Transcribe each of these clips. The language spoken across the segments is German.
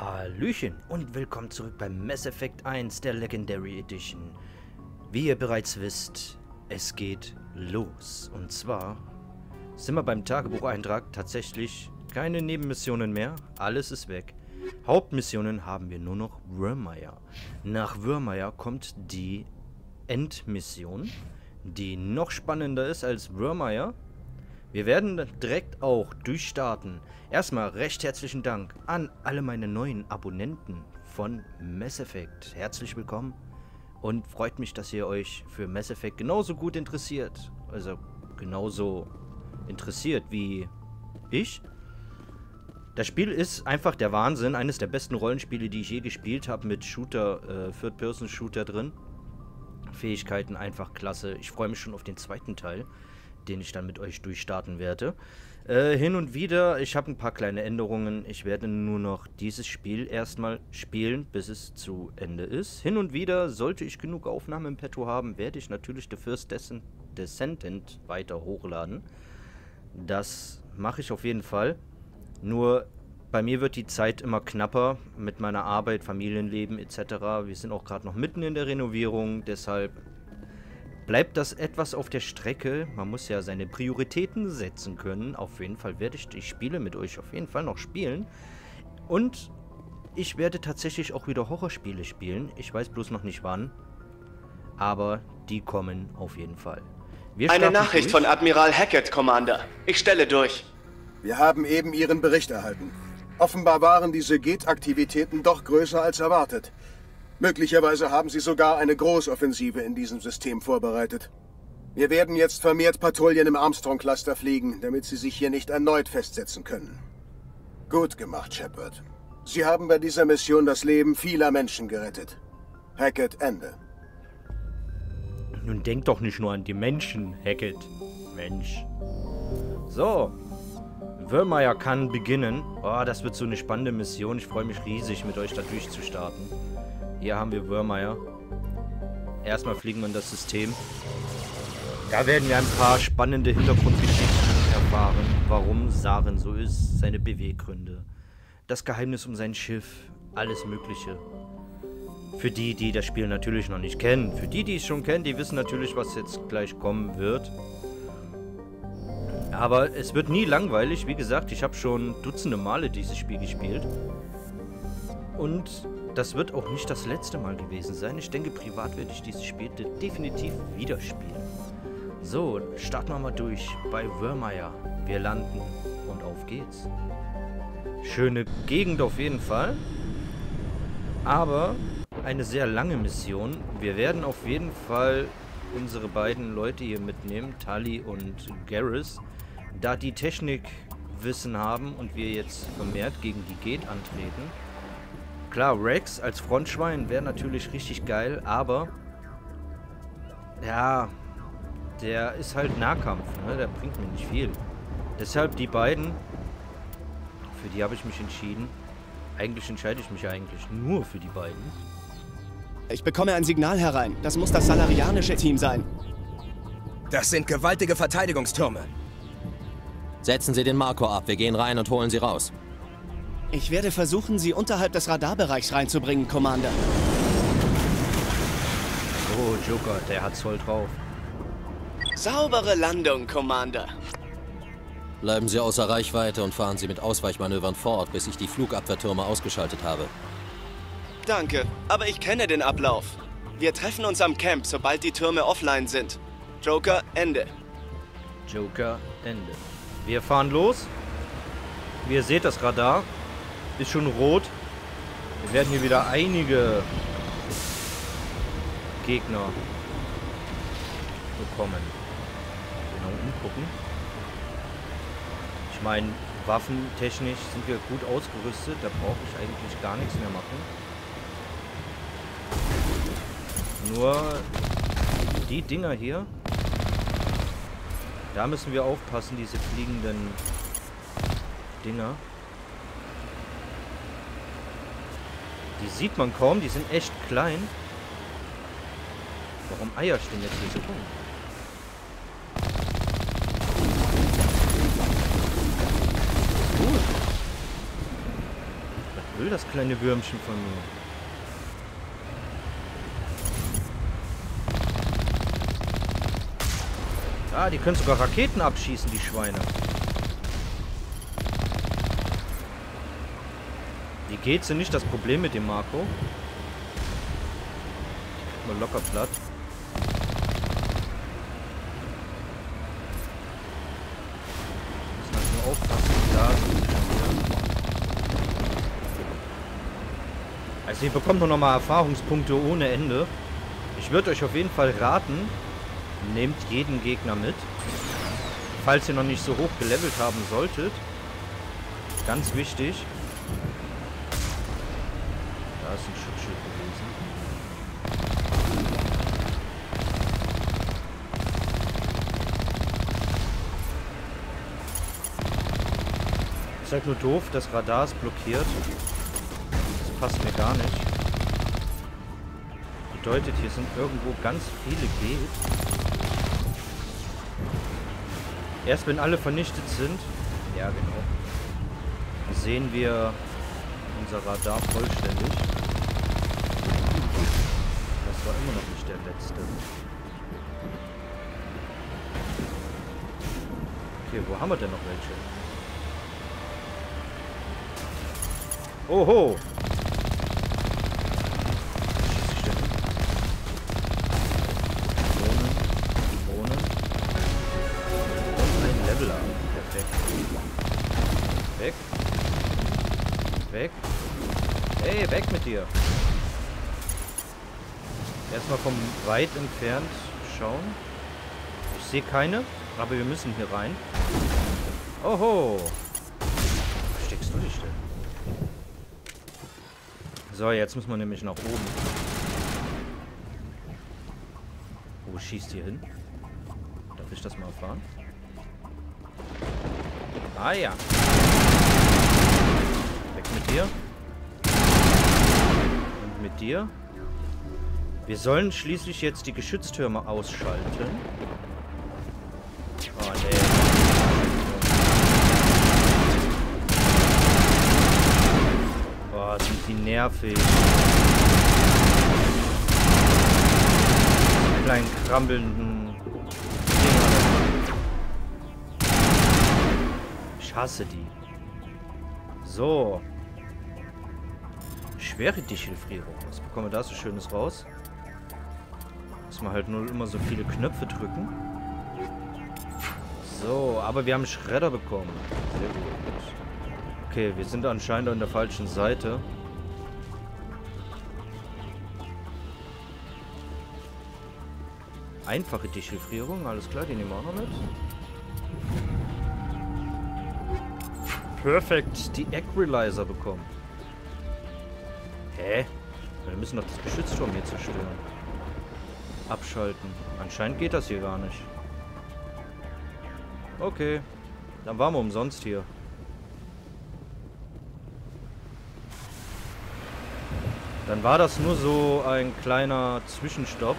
Hallöchen und willkommen zurück beim Mass Effect 1 der Legendary Edition. Wie ihr bereits wisst, es geht los. Und zwar sind wir beim Tagebucheintrag tatsächlich keine Nebenmissionen mehr. Alles ist weg. Hauptmissionen haben wir nur noch Virmire. Nach Virmire kommt die Endmission, die noch spannender ist als Virmire. Wir werden direkt auch durchstarten. Erstmal recht herzlichen Dank an alle meine neuen Abonnenten von Mass Effect. Herzlich willkommen und freut mich, dass ihr euch für Mass Effect genauso gut interessiert. Also genauso interessiert wie ich. Das Spiel ist einfach der Wahnsinn. Eines der besten Rollenspiele, die ich je gespielt habe, mit Shooter, Third-Person-Shooter drin. Fähigkeiten einfach klasse. Ich freue mich schon auf den zweiten Teil, den ich dann mit euch durchstarten werde. Hin und wieder, ich habe ein paar kleine Änderungen. Ich werde nur noch dieses Spiel erstmal spielen, bis es zu Ende ist. Hin und wieder, sollte ich genug Aufnahmen im Petto haben, werde ich natürlich The First Descendant weiter hochladen. Das mache ich auf jeden Fall. Nur bei mir wird die Zeit immer knapper mit meiner Arbeit, Familienleben etc. Wir sind auch gerade noch mitten in der Renovierung, deshalb bleibt das etwas auf der Strecke. Man muss ja seine Prioritäten setzen können. Auf jeden Fall werde ich die Spiele mit euch auf jeden Fall noch spielen. Und ich werde tatsächlich auch wieder Horrorspiele spielen. Ich weiß bloß noch nicht wann. Aber die kommen auf jeden Fall. Eine Nachricht von Admiral Hackett, Commander. Ich stelle durch. Wir haben eben Ihren Bericht erhalten. Offenbar waren diese Geth-Aktivitäten doch größer als erwartet. Möglicherweise haben sie sogar eine Großoffensive in diesem System vorbereitet. Wir werden jetzt vermehrt Patrouillen im Armstrong-Cluster fliegen, damit sie sich hier nicht erneut festsetzen können. Gut gemacht, Shepard. Sie haben bei dieser Mission das Leben vieler Menschen gerettet. Hackett, Ende. Nun denkt doch nicht nur an die Menschen, Hackett. Mensch. So. Virmire kann beginnen. Oh, das wird so eine spannende Mission. Ich freue mich riesig, mit euch da durchzustarten. Hier haben wir Virmire. Erstmal fliegen wir in das System. Da werden wir ein paar spannende Hintergrundgeschichten erfahren. Warum Saren so ist, seine Beweggründe, das Geheimnis um sein Schiff, alles Mögliche. Für die, die das Spiel natürlich noch nicht kennen. Für die, die es schon kennen, die wissen natürlich, was jetzt gleich kommen wird. Aber es wird nie langweilig. Wie gesagt, ich habe schon dutzende Male dieses Spiel gespielt. Und das wird auch nicht das letzte Mal gewesen sein. Ich denke, privat werde ich dieses Spiel definitiv wieder spielen. So, starten wir mal durch bei Virmire. Wir landen und auf geht's. Schöne Gegend auf jeden Fall. Aber eine sehr lange Mission. Wir werden auf jeden Fall unsere beiden Leute hier mitnehmen, Tali und Garrus, da die Technikwissen haben und wir jetzt vermehrt gegen die Geth antreten. Klar, Rex als Frontschwein wäre natürlich richtig geil, aber ja, der ist halt Nahkampf, ne? Der bringt mir nicht viel. Deshalb die beiden, für die habe ich mich entschieden. Eigentlich entscheide ich mich ja eigentlich nur für die beiden. Ich bekomme ein Signal herein. Das muss das salarianische Team sein. Das sind gewaltige Verteidigungstürme. Setzen Sie den Marco ab. Wir gehen rein und holen sie raus. Ich werde versuchen, sie unterhalb des Radarbereichs reinzubringen, Commander. Oh, Joker, der hat's voll drauf. Saubere Landung, Commander. Bleiben Sie außer Reichweite und fahren Sie mit Ausweichmanövern fort, bis ich die Flugabwehrtürme ausgeschaltet habe. Danke, aber ich kenne den Ablauf. Wir treffen uns am Camp, sobald die Türme offline sind. Joker, Ende. Joker, Ende. Wir fahren los. Wie ihr seht, das Radar ist schon rot. Wir werden hier wieder einige Gegner bekommen. Genau umgucken. Ich meine, waffentechnisch sind wir gut ausgerüstet. Da brauche ich eigentlich gar nichts mehr machen. Nur die Dinger hier. Da müssen wir aufpassen, diese fliegenden Dinger. Die sieht man kaum, die sind echt klein. Warum Eier stehen jetzt hier so rum? Gut. will das kleine Würmchen von mir? Ah, die können sogar Raketen abschießen, die Schweine. Die geht's sind nicht das Problem mit dem Marco. Mal locker platt. Also ihr bekommt nur nochmal Erfahrungspunkte ohne Ende. Ich würde euch auf jeden Fall raten, nehmt jeden Gegner mit. Falls ihr noch nicht so hoch gelevelt haben solltet. Ganz wichtig. Da ist ein Schutzschild gewesen. Ist halt nur doof, das Radar ist blockiert. Passt mir gar nicht. Bedeutet, hier sind irgendwo ganz viele Geth. Erst wenn alle vernichtet sind, ja genau, sehen wir unser Radar vollständig. Das war immer noch nicht der letzte. Okay, wo haben wir denn noch welche? Oho! Weg mit dir. Erstmal vom weit entfernt schauen. Ich sehe keine, aber wir müssen hier rein. Oho. Wo steckst du dich denn? So, jetzt müssen wir nämlich nach oben. Wo schießt ihr hin? Darf ich das mal erfahren? Ah ja. Weg mit dir. Mit dir. Wir sollen schließlich jetzt die Geschütztürme ausschalten. Oh, nee. Boah, sind die nervig. Die kleinen krabbelnden Dinger. Ich hasse die. So. Schwere Dichtelfrierung. Was bekommen wir da so Schönes raus? Muss man halt nur immer so viele Knöpfe drücken. So, aber wir haben Schredder bekommen. Sehr gut. Okay, wir sind anscheinend an der falschen Seite. Einfache Dichtelfrierung, alles klar, die nehmen wir auch noch mit. Perfekt, die Equalizer bekommen. Hä? Wir müssen doch das Geschützturm hier zerstören. Abschalten. Anscheinend geht das hier gar nicht. Okay. Dann waren wir umsonst hier. Dann war das nur so ein kleiner Zwischenstopp.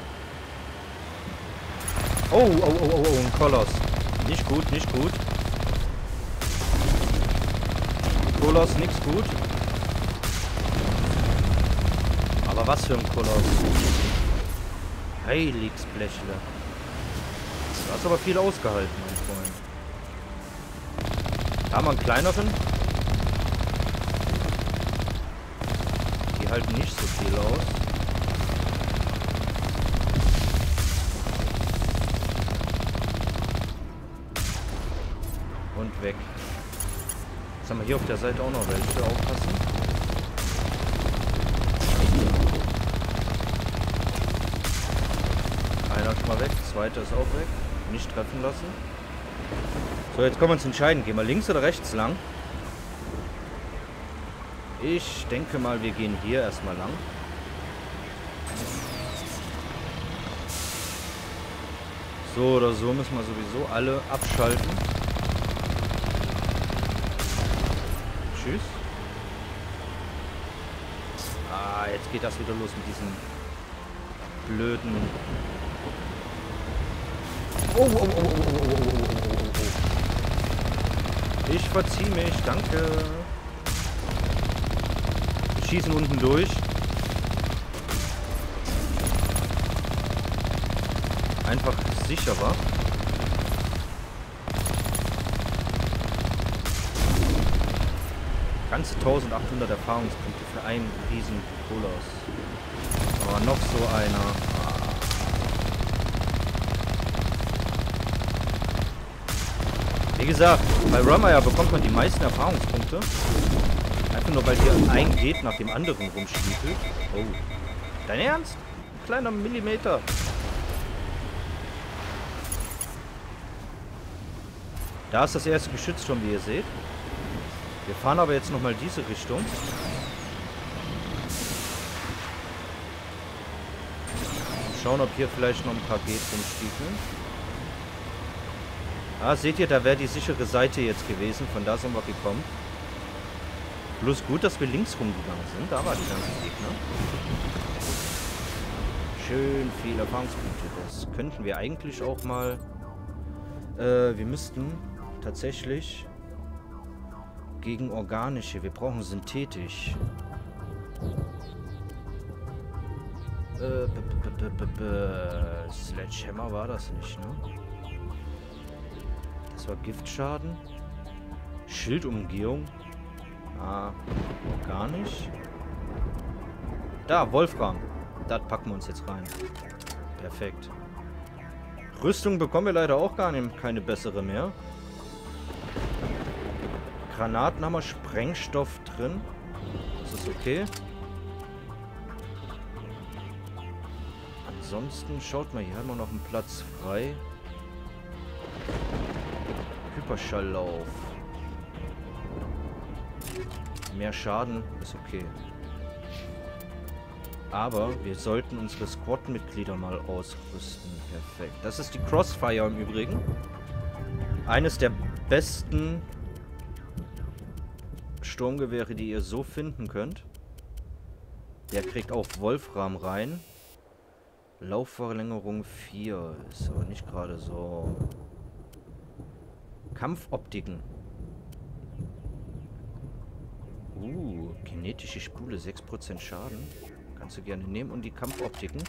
Oh, oh, oh, oh, oh, ein Koloss. Nicht gut, nicht gut. Koloss, nix gut. Aber was für ein Koloss. Heiligsblechle. Du hast aber viel ausgehalten, mein Freund. Da haben wir einen kleineren. Die halten nicht so viel aus. Und weg. Jetzt haben wir hier auf der Seite auch noch welche. Aufpassen. Mal weg, zweiter ist auch weg. Nicht treffen lassen. So, jetzt können wir uns entscheiden. Gehen wir links oder rechts lang? Ich denke mal, wir gehen hier erstmal lang. So oder so müssen wir sowieso alle abschalten. Tschüss. Ah, jetzt geht das wieder los mit diesem blöden... Oh, oh, oh, oh, oh, oh. Ich verziehe mich, danke. schießen unten durch. Einfach sicherer. Ganze 1800 Erfahrungspunkte für einen riesen Koloss. Aber noch so einer. Wie gesagt, bei Virmire bekommt man die meisten Erfahrungspunkte. Einfach nur, weil hier ein Geth nach dem anderen rumschnippelt. Oh. Dein Ernst? Ein kleiner Millimeter. Da ist das erste Geschütz schon, wie ihr seht. Wir fahren aber jetzt nochmal diese Richtung. Und schauen, ob hier vielleicht noch ein paar Geth rumstiefeln. Ah, seht ihr, da wäre die sichere Seite jetzt gewesen. Von da sind wir gekommen. Bloß gut, dass wir links rumgegangen sind. Da war die ganze Gegner. Schön viele Erfahrungspunkte. Das könnten wir eigentlich auch mal... wir müssten tatsächlich gegen organische... Wir brauchen synthetisch. Sledgehammer war das nicht, ne? Das war Giftschaden. Schildumgehung. Ah, gar nicht. Da, Wolfram. Das packen wir uns jetzt rein. Perfekt. Rüstung bekommen wir leider auch gar nicht. Keine bessere mehr. Granaten haben wir Sprengstoff drin. Das ist okay. Ansonsten, schaut mal, hier haben wir noch einen Platz frei. Hyperschalllauf. Mehr Schaden ist okay. Aber wir sollten unsere Squad-Mitglieder mal ausrüsten. Perfekt. Das ist die Crossfire im Übrigen. Eines der besten Sturmgewehre, die ihr so finden könnt. Der kriegt auch Wolfram rein. Laufverlängerung 4. Ist aber nicht gerade so... Kampfoptiken. Kinetische Spule, 6% Schaden. Kannst du gerne nehmen. Und die Kampfoptiken.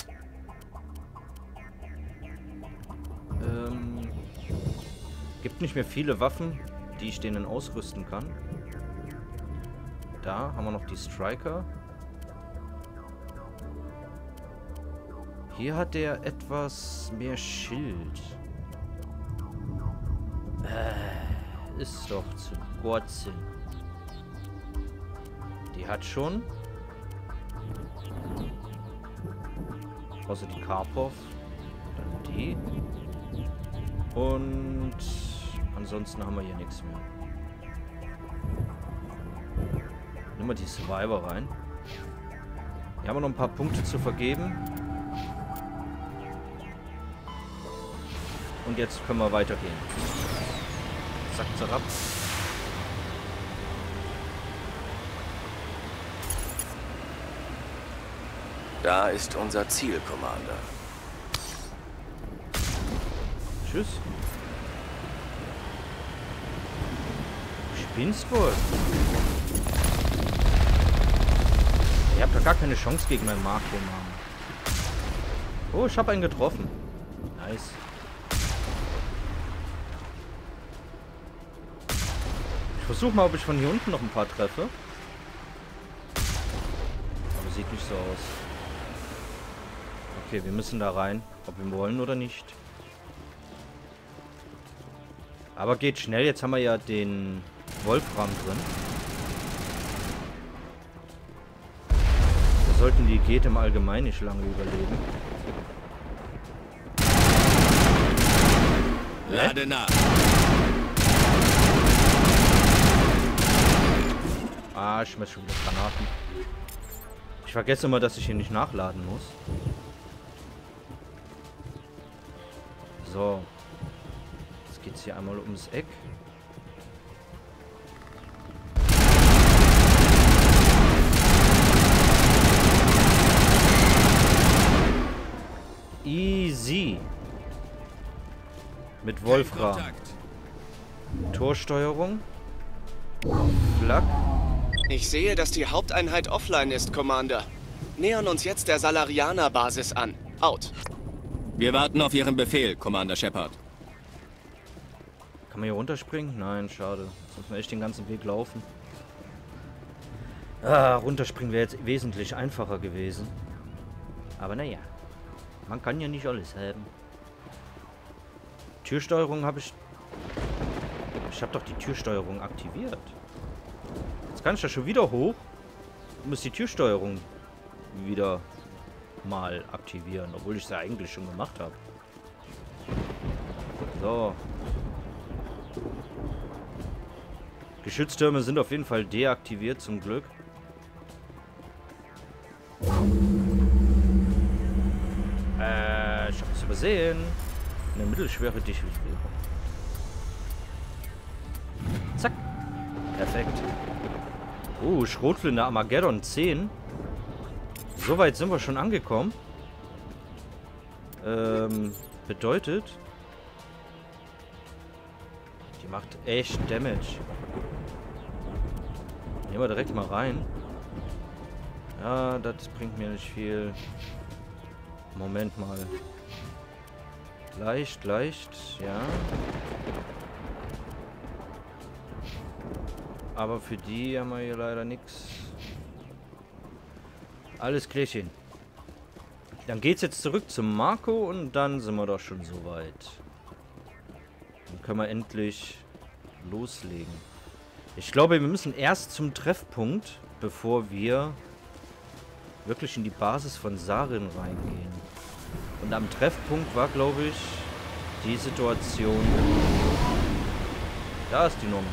Gibt nicht mehr viele Waffen, die ich denen ausrüsten kann. Da haben wir noch die Striker. Hier hat der etwas mehr Schild. Ist doch zu Gottsinn. Die hat schon. Außer die Karpov. Dann die. Und ansonsten haben wir hier nichts mehr. Nimm mal die Survivor rein. Hier haben wir noch ein paar Punkte zu vergeben. Und jetzt können wir weitergehen. Zack, zack, ab. Da ist unser Ziel, Commander. Tschüss. Spinnst wohl. Ihr habt doch gar keine Chance gegen meinen Marco, Mann. Oh, ich hab einen getroffen. Nice. Versuch mal, ob ich von hier unten noch ein paar treffe. Aber sieht nicht so aus. Okay, wir müssen da rein. Ob wir wollen oder nicht. Aber geht schnell. Jetzt haben wir ja den Wolfram drin. Da sollten die Geth im Allgemeinen nicht lange überleben. Lade nach. Ah, ich schmeiß schon wieder Granaten. Ich vergesse immer, dass ich hier nicht nachladen muss. So. Jetzt geht's hier einmal ums Eck. Easy. Mit Wolfram. Torsteuerung. Flak. Ich sehe, dass die Haupteinheit offline ist, Commander. Nähern uns jetzt der Salarianer-Basis an. Out. Wir warten auf Ihren Befehl, Commander Shepard. Kann man hier runterspringen? Nein, schade. Jetzt muss man echt den ganzen Weg laufen. Ah, runterspringen wäre jetzt wesentlich einfacher gewesen. Aber naja, man kann ja nicht alles haben. Türsteuerung habe ich... Ich habe doch die Türsteuerung aktiviert. Jetzt kann ich da schon wieder hoch. Ich muss die Türsteuerung wieder mal aktivieren, obwohl ich es ja eigentlich schon gemacht habe. So. Geschütztürme sind auf jeden Fall deaktiviert, zum Glück. Ich habe es übersehen. Eine mittelschwere Dichtung. Zack. Perfekt. Schrotflinte Armageddon 10. Soweit sind wir schon angekommen. Bedeutet... Die macht echt Damage. Nehmen wir direkt mal rein. Ja, das bringt mir nicht viel. Moment mal. Leicht, leicht, ja. Aber für die haben wir hier leider nichts. Alles Klärchen. Dann geht's jetzt zurück zum Marco und dann sind wir doch schon soweit. Dann können wir endlich loslegen. Ich glaube, wir müssen erst zum Treffpunkt, bevor wir wirklich in die Basis von Saren reingehen. Und am Treffpunkt war, glaube ich, die Situation... Da ist die Normandy.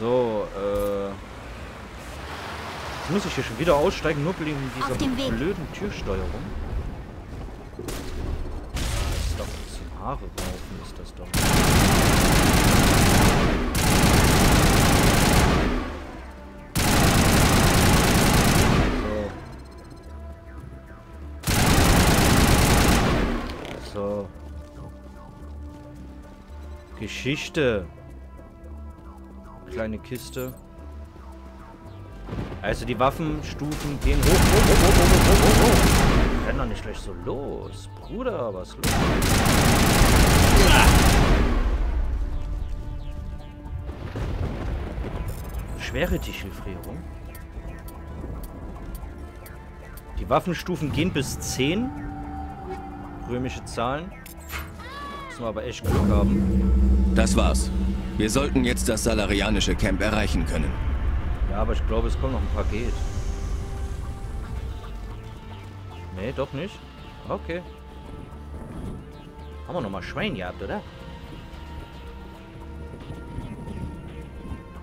So, Jetzt muss ich hier schon wieder aussteigen, nur wegen dieser blöden Türsteuerung. Das ist doch ein bisschen Haare raufen, ist das doch. So. So. Geschichte. Kleine Kiste. Also die Waffenstufen gehen hoch, hoch, hoch, hoch, hoch, hoch, hoch, hoch. Renn doch nicht gleich so los. Bruder, was los? Schwere Tischelfrierung. Die Waffenstufen gehen bis 10. Römische Zahlen. Müssen wir aber echt Glück haben. Das war's. Wir sollten jetzt das salarianische Camp erreichen können. Ja, aber ich glaube, es kommt noch ein Paket. Nee, doch nicht. Okay. Haben wir nochmal Schwein gehabt, oder?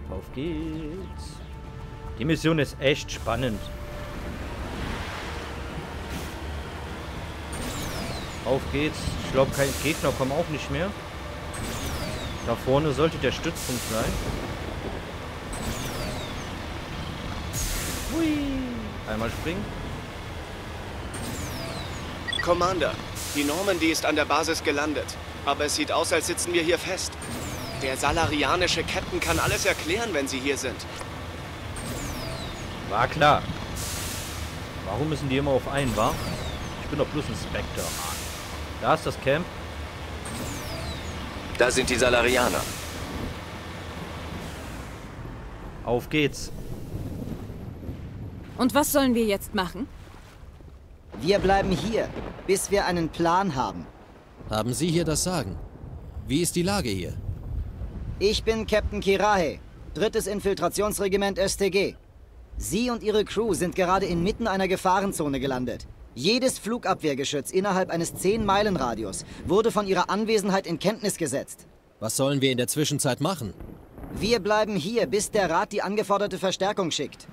Auf geht's. Die Mission ist echt spannend. Auf geht's. Ich glaube, kein Gegner kommt auch nicht mehr. Da vorne sollte der Stützpunkt sein. Hui. Einmal springen. Commander, die Normandy ist an der Basis gelandet. Aber es sieht aus, als sitzen wir hier fest. Der salarianische Captain kann alles erklären, wenn Sie hier sind. War klar. Warum müssen die immer auf einen warten? Ich bin doch bloß ein Spectre. Da ist das Camp. Da sind die Salarianer. Auf geht's. Und was sollen wir jetzt machen? Wir bleiben hier, bis wir einen Plan haben. Haben Sie hier das Sagen? Wie ist die Lage hier? Ich bin Captain Kirrahe, 3. Infiltrationsregiment STG. Sie und Ihre Crew sind gerade inmitten einer Gefahrenzone gelandet. Jedes Flugabwehrgeschütz innerhalb eines 10-Meilen-Radius wurde von ihrer Anwesenheit in Kenntnis gesetzt. Was sollen wir in der Zwischenzeit machen? Wir bleiben hier, bis der Rat die angeforderte Verstärkung schickt.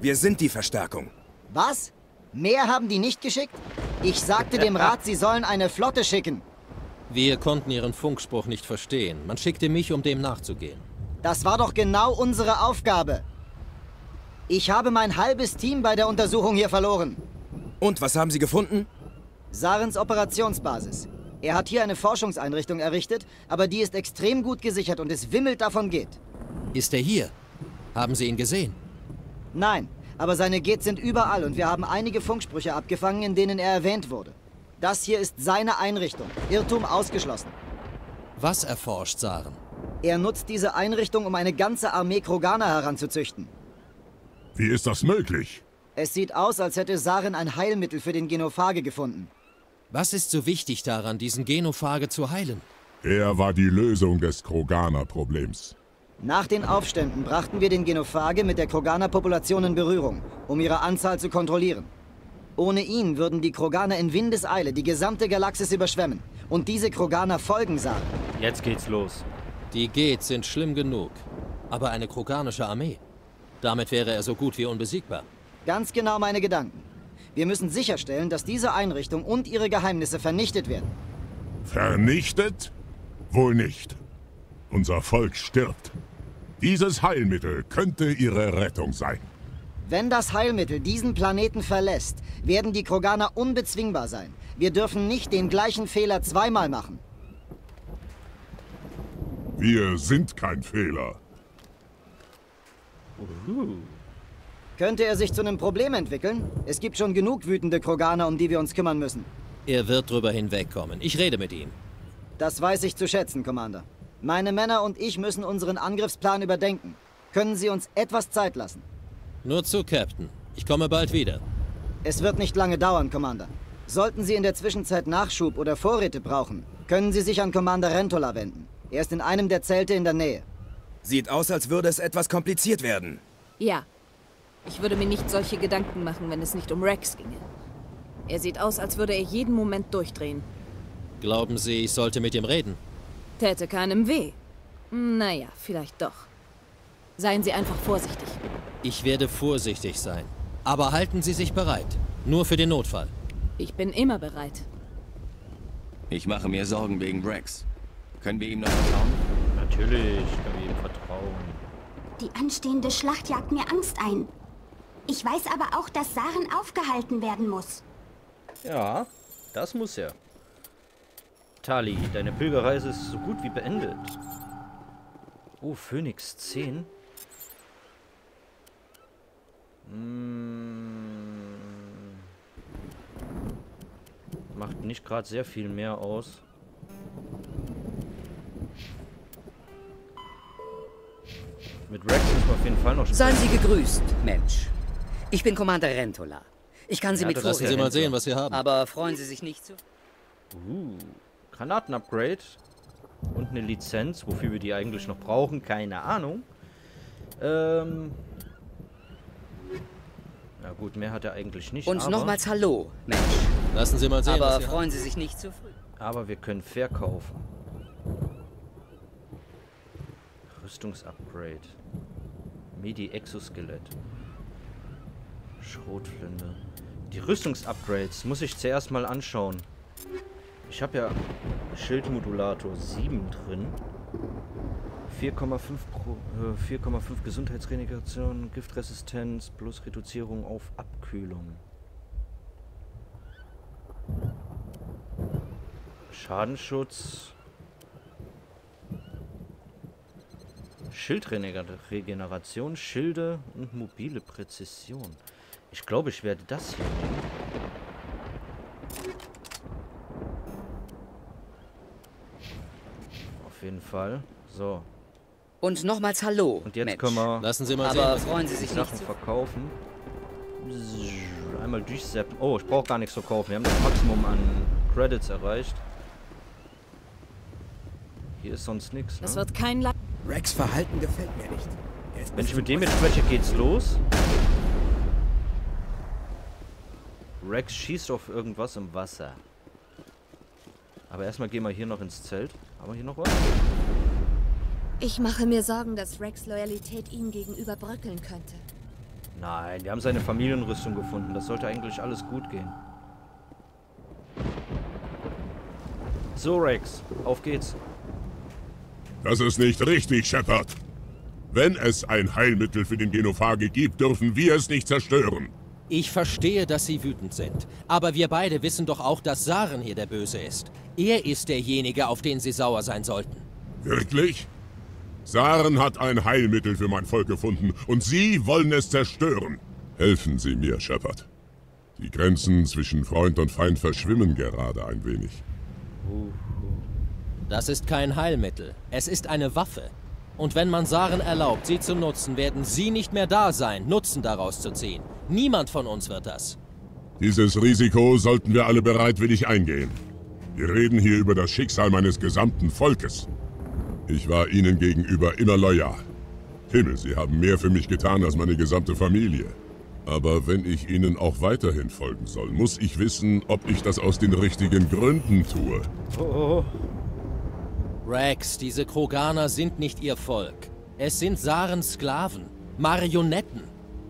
Wir sind die Verstärkung. Was? Mehr haben die nicht geschickt? Ich sagte dem Rat, sie sollen eine Flotte schicken. Wir konnten Ihren Funkspruch nicht verstehen. Man schickte mich, um dem nachzugehen. Das war doch genau unsere Aufgabe. Ich habe mein halbes Team bei der Untersuchung hier verloren. Und was haben Sie gefunden? Sarens Operationsbasis. Er hat hier eine Forschungseinrichtung errichtet, aber die ist extrem gut gesichert und es wimmelt davon geht. Ist er hier? Haben Sie ihn gesehen? Nein, aber seine Geth sind überall und wir haben einige Funksprüche abgefangen, in denen er erwähnt wurde. Das hier ist seine Einrichtung. Irrtum ausgeschlossen. Was erforscht Saren? Er nutzt diese Einrichtung, um eine ganze Armee Kroganer heranzuzüchten. Wie ist das möglich? Es sieht aus, als hätte Saren ein Heilmittel für den Genophage gefunden. Was ist so wichtig daran, diesen Genophage zu heilen? Er war die Lösung des Kroganer-Problems. Nach den Aufständen brachten wir den Genophage mit der Kroganer-Population in Berührung, um ihre Anzahl zu kontrollieren. Ohne ihn würden die Kroganer in Windeseile die gesamte Galaxis überschwemmen. Und diese Kroganer folgen Saren. Jetzt geht's los. Die Geth sind schlimm genug. Aber eine kroganische Armee. Damit wäre er so gut wie unbesiegbar. Ganz genau meine Gedanken. Wir müssen sicherstellen, dass diese Einrichtung und ihre Geheimnisse vernichtet werden. Vernichtet? Wohl nicht. Unser Volk stirbt. Dieses Heilmittel könnte ihre Rettung sein. Wenn das Heilmittel diesen Planeten verlässt, werden die Kroganer unbezwingbar sein. Wir dürfen nicht den gleichen Fehler zweimal machen. Wir sind kein Fehler. Könnte er sich zu einem Problem entwickeln? Es gibt schon genug wütende Kroganer, um die wir uns kümmern müssen. Er wird drüber hinwegkommen. Ich rede mit ihm. Das weiß ich zu schätzen, Commander. Meine Männer und ich müssen unseren Angriffsplan überdenken. Können Sie uns etwas Zeit lassen? Nur zu, Captain. Ich komme bald wieder. Es wird nicht lange dauern, Commander. Sollten Sie in der Zwischenzeit Nachschub oder Vorräte brauchen, können Sie sich an Commander Rentola wenden. Er ist in einem der Zelte in der Nähe. Sieht aus, als würde es etwas kompliziert werden. Ja. Ich würde mir nicht solche Gedanken machen, wenn es nicht um Rex ginge. Er sieht aus, als würde er jeden Moment durchdrehen. Glauben Sie, ich sollte mit ihm reden? Täte keinem weh. Naja, vielleicht doch. Seien Sie einfach vorsichtig. Ich werde vorsichtig sein. Aber halten Sie sich bereit. Nur für den Notfall. Ich bin immer bereit. Ich mache mir Sorgen wegen Rex. Können wir ihm noch vertrauen? Natürlich können wir ihm vertrauen. Die anstehende Schlacht jagt mir Angst ein. Ich weiß aber auch, dass Saren aufgehalten werden muss. Ja, das muss er. Tali, deine Pilgerreise ist so gut wie beendet. Oh, Phoenix 10. Macht nicht gerade sehr viel mehr aus. Mit Rex ist man auf jeden Fall noch schon. Seien Sie gegrüßt, Mensch. Ich bin Commander Rentola. Ich kann Sie mit Vorräten. Lassen Sie mal sehen, was wir haben. Aber freuen Sie sich nicht so. Granatenupgrade und eine Lizenz, wofür wir die eigentlich noch brauchen, keine Ahnung. Na gut, mehr hat er eigentlich nicht. Und nochmals hallo, Mensch. Lassen Sie mal sehen, aber was wir freuen haben. Sie sich nicht zu früh. Aber wir können verkaufen. Rüstungsupgrade. Midi-Exoskelett. Schrotflinte. Die Rüstungsupgrades muss ich zuerst mal anschauen. Ich habe ja Schildmodulator 7 drin. 4,5 Gesundheitsregeneration, Giftresistenz plus Reduzierung auf Abkühlung. Schadenschutz. Schildregeneration, Schilde und mobile Präzision. Ich glaube, ich werde das hier nehmen. Auf jeden Fall. So. Und nochmals hallo. Und jetzt können wir. Lassen Sie mal sehen, aber freuen Sie sich nicht Sachen verkaufen. Einmal durchseppen. Oh, ich brauche gar nichts verkaufen. Wir haben das Maximum an Credits erreicht. Hier ist sonst nichts. Ne? Das wird kein Lack. Rex Verhalten gefällt mir nicht. Wenn ich mit dem jetzt spreche, geht's los. Rex schießt auf irgendwas im Wasser. Aber erstmal gehen wir hier noch ins Zelt. Haben wir hier noch was? Ich mache mir Sorgen, dass Rex Loyalität ihm gegenüber bröckeln könnte. Nein, wir haben seine Familienrüstung gefunden. Das sollte eigentlich alles gut gehen. So, Rex, auf geht's. Das ist nicht richtig, Shepard. Wenn es ein Heilmittel für den Genophage gibt, dürfen wir es nicht zerstören. Ich verstehe, dass Sie wütend sind. Aber wir beide wissen doch auch, dass Saren hier der Böse ist. Er ist derjenige, auf den Sie sauer sein sollten. Wirklich? Saren hat ein Heilmittel für mein Volk gefunden und Sie wollen es zerstören. Helfen Sie mir, Shepard. Die Grenzen zwischen Freund und Feind verschwimmen gerade ein wenig. Das ist kein Heilmittel. Es ist eine Waffe. Und wenn man Saren erlaubt, sie zu nutzen, werden Sie nicht mehr da sein, Nutzen daraus zu ziehen. Niemand von uns wird das. Dieses Risiko sollten wir alle bereitwillig eingehen. Wir reden hier über das Schicksal meines gesamten Volkes. Ich war Ihnen gegenüber immer loyal. Himmel, Sie haben mehr für mich getan als meine gesamte Familie. Aber wenn ich Ihnen auch weiterhin folgen soll, muss ich wissen, ob ich das aus den richtigen Gründen tue. Oh. Rex, diese Kroganer sind nicht Ihr Volk. Es sind Sarens Sklaven, Marionetten.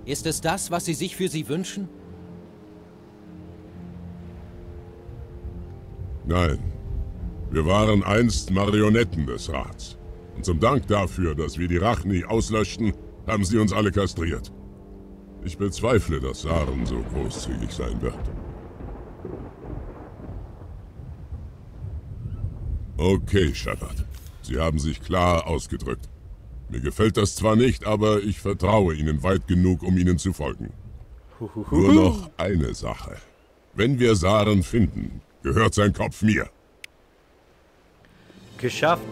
Ist es das, was Sie sich für sie wünschen? Nein. Wir waren einst Marionetten des Rats. Und zum Dank dafür, dass wir die Rachni auslöschten, haben sie uns alle kastriert. Ich bezweifle, dass Saren so großzügig sein wird. Okay, Shepard. Sie haben sich klar ausgedrückt. Mir gefällt das zwar nicht, aber ich vertraue Ihnen weit genug, um Ihnen zu folgen. Nur noch eine Sache. Wenn wir Saren finden, gehört sein Kopf mir. Geschafft.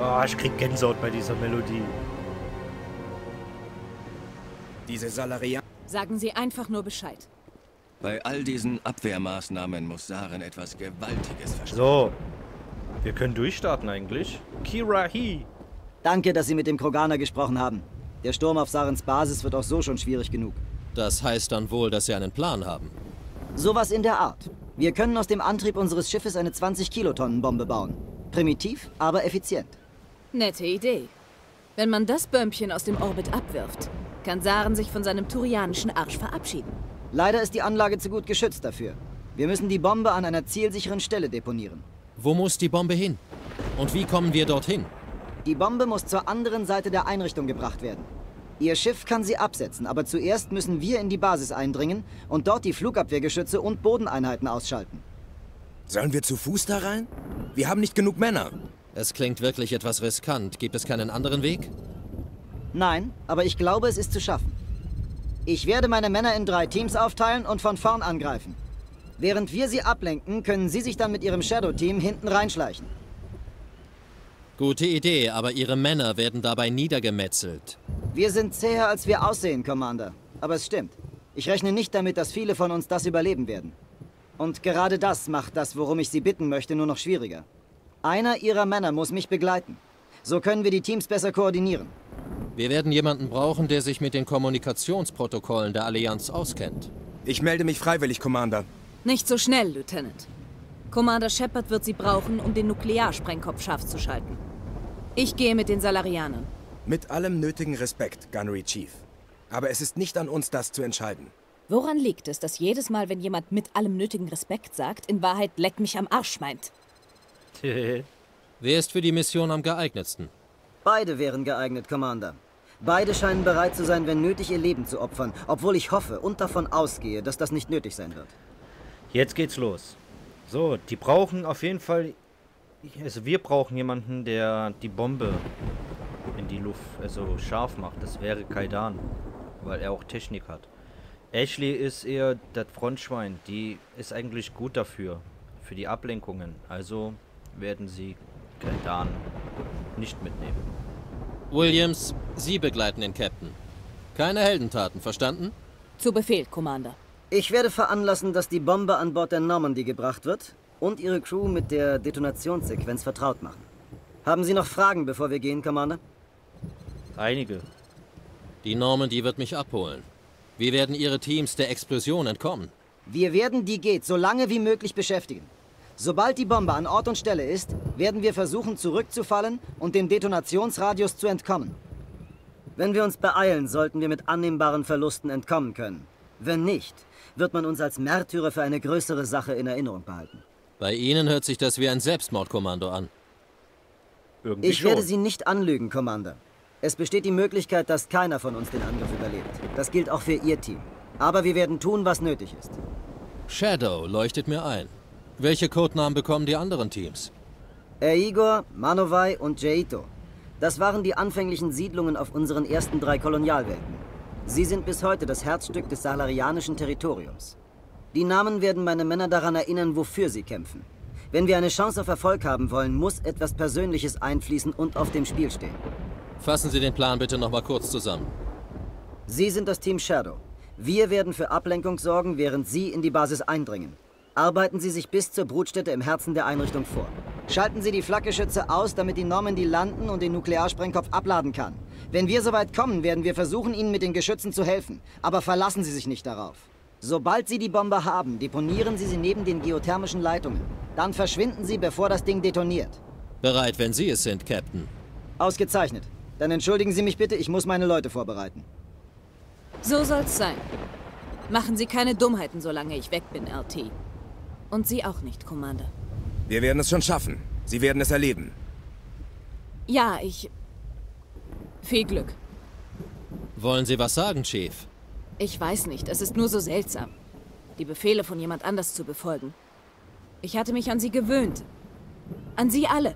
Oh, ich krieg Gänsehaut bei dieser Melodie. Diese Salaria... Sagen Sie einfach nur Bescheid. Bei all diesen Abwehrmaßnahmen muss Saren etwas Gewaltiges verstehen. So. Wir können durchstarten eigentlich. Kirrahe. Danke, dass Sie mit dem Kroganer gesprochen haben. Der Sturm auf Sarens Basis wird auch so schon schwierig genug. Das heißt dann wohl, dass Sie einen Plan haben. Sowas in der Art. Wir können aus dem Antrieb unseres Schiffes eine 20-Kilotonnen-Bombe bauen. Primitiv, aber effizient. Nette Idee. Wenn man das Bömmchen aus dem Orbit abwirft, kann Saren sich von seinem turianischen Arsch verabschieden. Leider ist die Anlage zu gut geschützt dafür. Wir müssen die Bombe an einer zielsicheren Stelle deponieren. Wo muss die Bombe hin? Und wie kommen wir dorthin? Die Bombe muss zur anderen Seite der Einrichtung gebracht werden. Ihr Schiff kann sie absetzen, aber zuerst müssen wir in die Basis eindringen und dort die Flugabwehrgeschütze und Bodeneinheiten ausschalten. Sollen wir zu Fuß da rein? Wir haben nicht genug Männer. Es klingt wirklich etwas riskant. Gibt es keinen anderen Weg? Nein, aber ich glaube, es ist zu schaffen. Ich werde meine Männer in 3 Teams aufteilen und von vorn angreifen. Während wir sie ablenken, können Sie sich dann mit Ihrem Shadow-Team hinten reinschleichen. Gute Idee, aber Ihre Männer werden dabei niedergemetzelt. Wir sind zäher, als wir aussehen, Commander. Aber es stimmt. Ich rechne nicht damit, dass viele von uns das überleben werden. Und gerade das macht das, worum ich Sie bitten möchte, nur noch schwieriger. Einer Ihrer Männer muss mich begleiten. So können wir die Teams besser koordinieren. Wir werden jemanden brauchen, der sich mit den Kommunikationsprotokollen der Allianz auskennt. Ich melde mich freiwillig, Commander. Nicht so schnell, Lieutenant. Commander Shepard wird Sie brauchen, um den Nuklearsprengkopf scharf zu schalten. Ich gehe mit den Salarianern. Mit allem nötigen Respekt, Gunnery Chief. Aber es ist nicht an uns, das zu entscheiden. Woran liegt es, dass jedes Mal, wenn jemand mit allem nötigen Respekt sagt, in Wahrheit leck mich am Arsch meint? Wer ist für die Mission am geeignetsten? Beide wären geeignet, Commander. Beide scheinen bereit zu sein, wenn nötig, ihr Leben zu opfern, obwohl ich hoffe und davon ausgehe, dass das nicht nötig sein wird. Jetzt geht's los. So, die brauchen auf jeden Fall... Also wir brauchen jemanden, der die Bombe in die Luft, also scharf macht. Das wäre Kaidan, weil er auch Technik hat. Ashley ist eher das Frontschwein. Die ist eigentlich gut dafür, für die Ablenkungen. Also werden sie Kaidan nicht mitnehmen. Williams, Sie begleiten den Captain. Keine Heldentaten, verstanden? Zu Befehl, Commander. Ich werde veranlassen, dass die Bombe an Bord der Normandy gebracht wird und Ihre Crew mit der Detonationssequenz vertraut machen. Haben Sie noch Fragen, bevor wir gehen, Commander? Einige. Die Normandy wird mich abholen. Wie werden Ihre Teams der Explosion entkommen? Wir werden die Geth so lange wie möglich beschäftigen. Sobald die Bombe an Ort und Stelle ist, werden wir versuchen, zurückzufallen und dem Detonationsradius zu entkommen. Wenn wir uns beeilen, sollten wir mit annehmbaren Verlusten entkommen können. Wenn nicht, wird man uns als Märtyrer für eine größere Sache in Erinnerung behalten. Bei Ihnen hört sich das wie ein Selbstmordkommando an. Ich werde Sie nicht anlügen, Commander. Es besteht die Möglichkeit, dass keiner von uns den Angriff überlebt. Das gilt auch für Ihr Team. Aber wir werden tun, was nötig ist. Shadow leuchtet mir ein. Welche Codenamen bekommen die anderen Teams? Igor, Manovai und Jaito. Das waren die anfänglichen Siedlungen auf unseren ersten 3 Kolonialwelten. Sie sind bis heute das Herzstück des salarianischen Territoriums. Die Namen werden meine Männer daran erinnern, wofür sie kämpfen. Wenn wir eine Chance auf Erfolg haben wollen, muss etwas Persönliches einfließen und auf dem Spiel stehen. Fassen Sie den Plan bitte nochmal kurz zusammen. Sie sind das Team Shadow. Wir werden für Ablenkung sorgen, während Sie in die Basis eindringen. Arbeiten Sie sich bis zur Brutstätte im Herzen der Einrichtung vor. Schalten Sie die Flakgeschütze aus, damit die Normandy landen und den Nuklearsprengkopf abladen kann. Wenn wir soweit kommen, werden wir versuchen, Ihnen mit den Geschützen zu helfen. Aber verlassen Sie sich nicht darauf. Sobald Sie die Bombe haben, deponieren Sie sie neben den geothermischen Leitungen. Dann verschwinden Sie, bevor das Ding detoniert. Bereit, wenn Sie es sind, Captain. Ausgezeichnet. Dann entschuldigen Sie mich bitte, ich muss meine Leute vorbereiten. So soll's sein. Machen Sie keine Dummheiten, solange ich weg bin, RT. Und Sie auch nicht, Commander. Wir werden es schon schaffen. Sie werden es erleben. Ja, ich... Viel Glück. Wollen Sie was sagen, Chief? Ich weiß nicht, es ist nur so seltsam, die Befehle von jemand anders zu befolgen. Ich hatte mich an Sie gewöhnt. An Sie alle.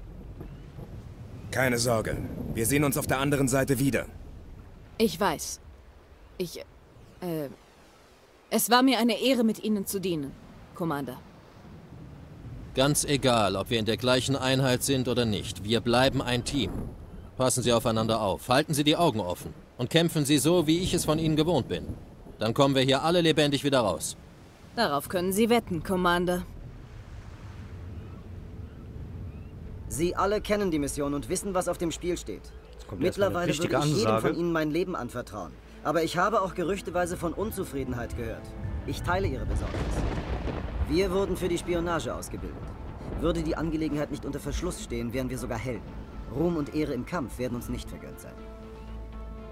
Keine Sorge. Wir sehen uns auf der anderen Seite wieder. Ich weiß. Es war mir eine Ehre, mit Ihnen zu dienen, Commander. Ganz egal, ob wir in der gleichen Einheit sind oder nicht. Wir bleiben ein Team. Passen Sie aufeinander auf, halten Sie die Augen offen und kämpfen Sie so, wie ich es von Ihnen gewohnt bin. Dann kommen wir hier alle lebendig wieder raus. Darauf können Sie wetten, Commander. Sie alle kennen die Mission und wissen, was auf dem Spiel steht. Mittlerweile würde ich jedem von Ihnen mein Leben anvertrauen. Aber ich habe auch gerüchteweise von Unzufriedenheit gehört. Ich teile Ihre Besorgnis. Wir wurden für die Spionage ausgebildet. Würde die Angelegenheit nicht unter Verschluss stehen, wären wir sogar Helden. Ruhm und Ehre im Kampf werden uns nicht vergönnt sein.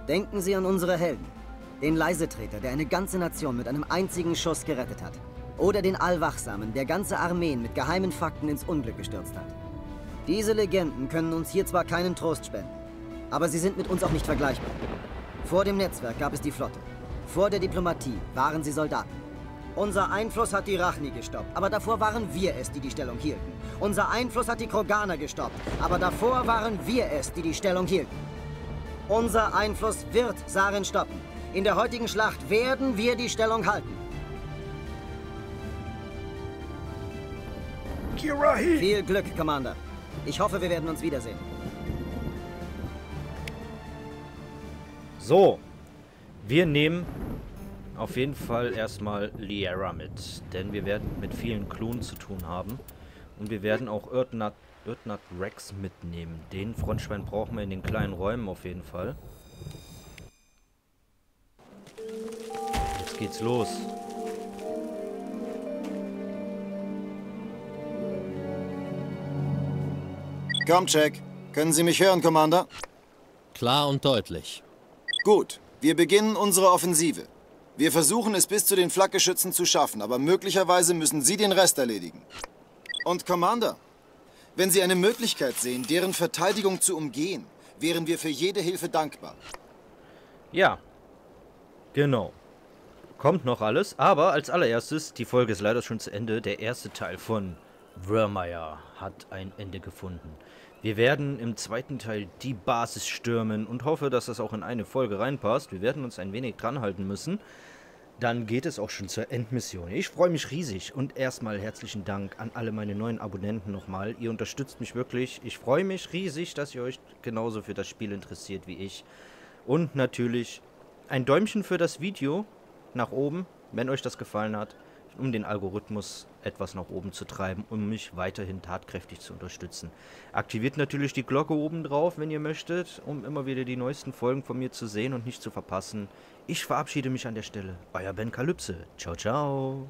Denken Sie an unsere Helden. Den Leisetreter, der eine ganze Nation mit einem einzigen Schuss gerettet hat. Oder den Allwachsamen, der ganze Armeen mit geheimen Fakten ins Unglück gestürzt hat. Diese Legenden können uns hier zwar keinen Trost spenden, aber sie sind mit uns auch nicht vergleichbar. Vor dem Netzwerk gab es die Flotte. Vor der Diplomatie waren sie Soldaten. Unser Einfluss hat die Rachni gestoppt, aber davor waren wir es, die die Stellung hielten. Unser Einfluss hat die Kroganer gestoppt, aber davor waren wir es, die die Stellung hielten. Unser Einfluss wird Saren stoppen. In der heutigen Schlacht werden wir die Stellung halten. Kirrahe! Viel Glück, Commander. Ich hoffe, wir werden uns wiedersehen. So, wir nehmen auf jeden Fall erstmal Liara mit, denn wir werden mit vielen Klonen zu tun haben. Und wir werden auch Urdnot Rex mitnehmen. Den Frontschwein brauchen wir in den kleinen Räumen auf jeden Fall. Jetzt geht's los. Comcheck. Können Sie mich hören, Commander? Klar und deutlich. Gut. Wir beginnen unsere Offensive. Wir versuchen es bis zu den Flakgeschützen zu schaffen, aber möglicherweise müssen Sie den Rest erledigen. Und Commander, wenn Sie eine Möglichkeit sehen, deren Verteidigung zu umgehen, wären wir für jede Hilfe dankbar. Ja, genau. Kommt noch alles, aber als allererstes, die Folge ist leider schon zu Ende, der erste Teil von Virmire hat ein Ende gefunden. Wir werden im zweiten Teil die Basis stürmen und hoffe, dass das auch in eine Folge reinpasst. Wir werden uns ein wenig dran halten müssen. Dann geht es auch schon zur Endmission. Ich freue mich riesig und erstmal herzlichen Dank an alle meine neuen Abonnenten nochmal. Ihr unterstützt mich wirklich. Ich freue mich riesig, dass ihr euch genauso für das Spiel interessiert wie ich. Und natürlich ein Däumchen für das Video nach oben, wenn euch das gefallen hat, um den Algorithmus etwas nach oben zu treiben, um mich weiterhin tatkräftig zu unterstützen. Aktiviert natürlich die Glocke oben drauf, wenn ihr möchtet, um immer wieder die neuesten Folgen von mir zu sehen und nicht zu verpassen. Ich verabschiede mich an der Stelle. Euer Ben Kalypse. Ciao, ciao.